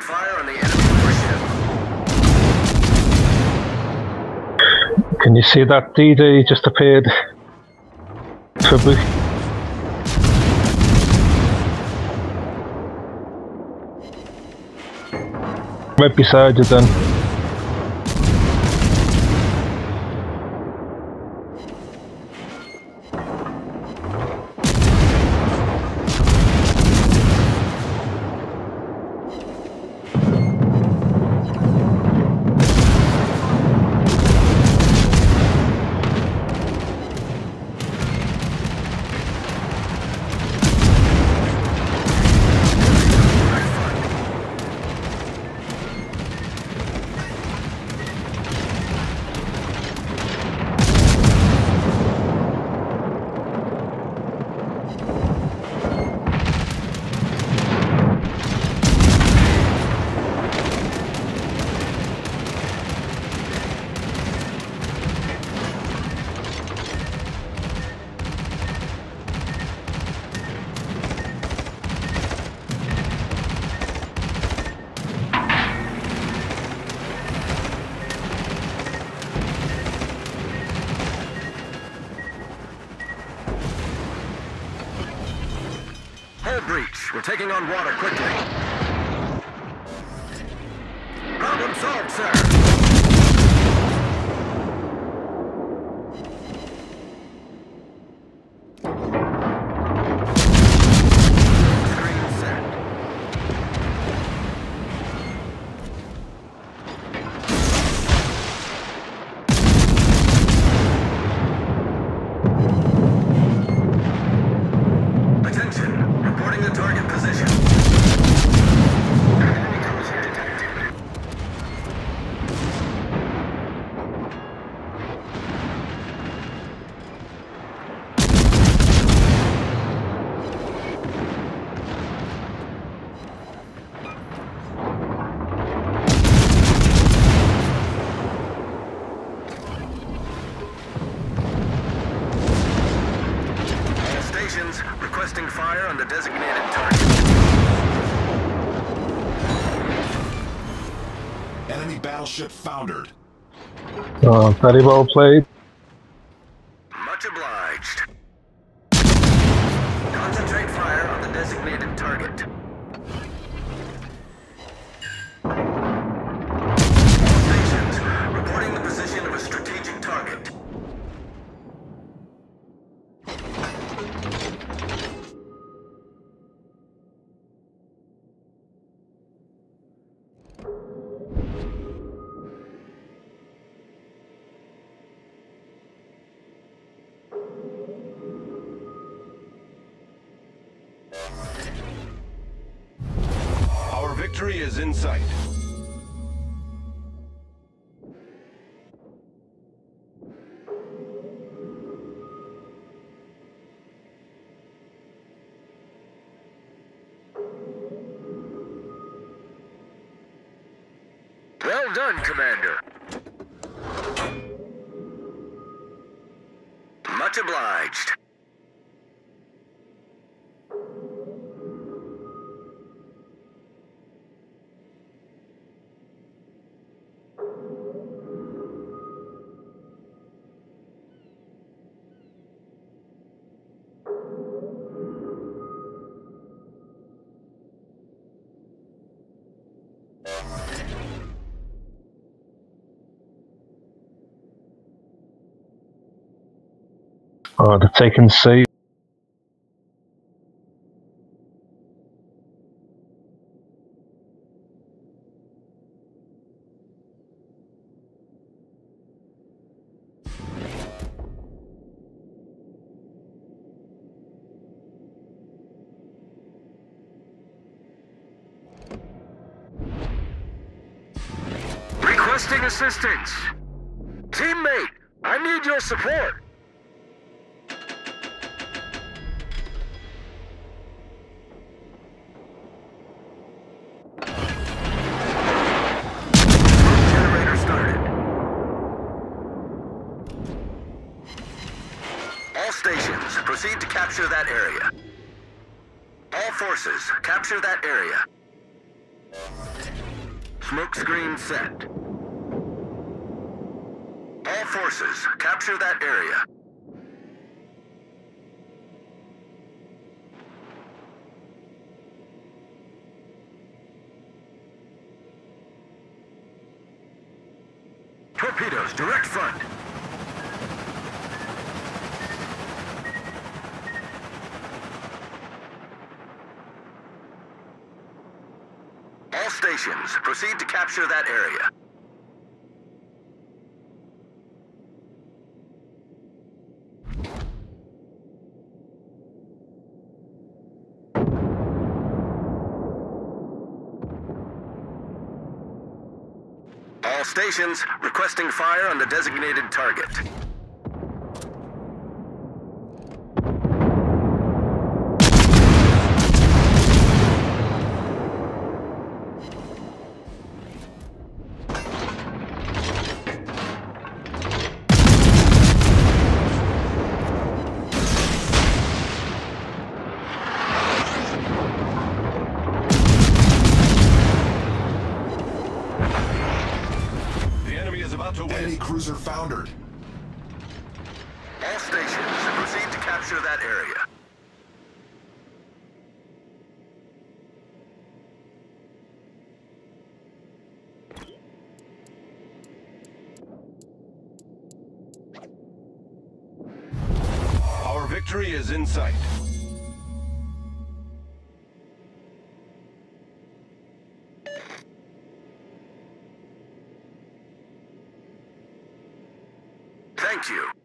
opening fire on the enemy warship. Can you see that DD just appeared? Probably. Might be sighted then. Breach. We're taking on water quickly. Problem solved, sir. Screen set. Attention. Reporting the target position. Enemy cruiser detected. All stations requesting fire on the designated target. Enemy battleship foundered. Oh, very well played. Much obliged. Concentrate fire on the designated target. Stations reporting the position of a strategic target. Our victory is in sight. Well done, Commander. Much obliged. Oh, the taken sea. Requesting assistance. Teammate, I need your support. Stations, proceed to capture that area. All forces, capture that area. Smoke screen set. All forces, capture that area. Torpedoes, direct front. All stations, proceed to capture that area. All stations, requesting fire on the designated target. Any cruiser foundered. All stations, proceed to capture that area. Our victory is in sight. Thank you.